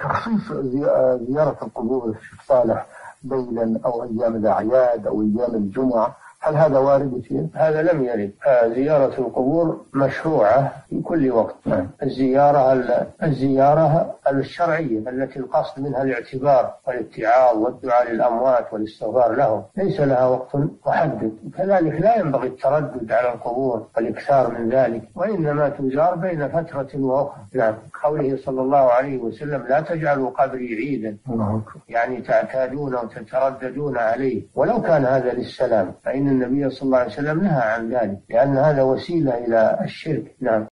تخصيص زيارة القبور للشيخ صالح ليلا أو أيام الأعياد أو أيام الجمعة، هل هذا وارد فيه؟ هذا لم يرد. زيارة القبور مشروعة في كل وقت. الزيارة الشرعية التي القصد منها الاعتبار والاتعاظ والدعاء للأموات والاستغفار لهم، ليس لها وقت محدد. كذلك لا ينبغي التردد على القبور والإكثار من ذلك، وإنما تزار بين فترة وأخرى. نعم. قوله صلى الله عليه وسلم: لا تجعلوا قبري عيدا، يعني تعتادون وتترددون عليه، ولو كان هذا للسلام، فإن النبي صلى الله عليه وسلم نهى عن ذلك، لأن هذا وسيلة إلى الشرك. نعم.